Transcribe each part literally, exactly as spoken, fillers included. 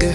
yeah.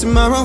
Tomorrow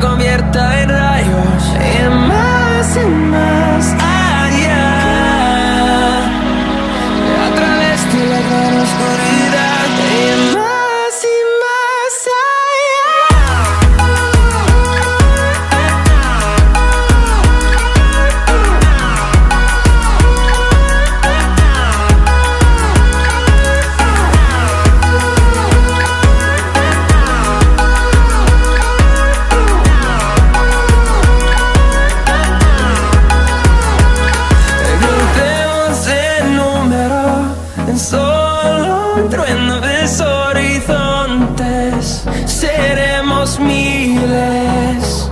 convierta en rayos. Y más y más allá, a través de la gran oscuridad. Y más y más allá. hos miles.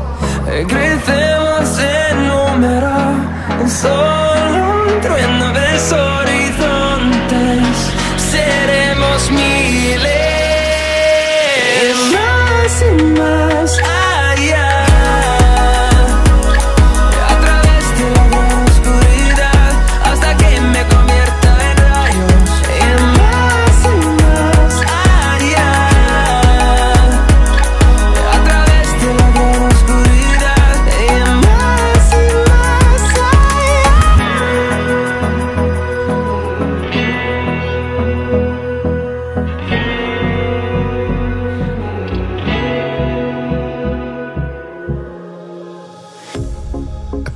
Crecemos en número, en solo un trueno de horizontes. Seremos miles, más y más allá. A través de la oscuridad, hasta que me convierta en rayos. En más y más allá. A través de la oscuridad, en más y más allá. A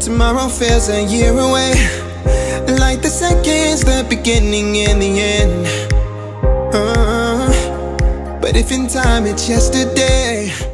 Tomorrow feels a year away, like the seconds, the beginning and the end. uh, But if in time it's yesterday,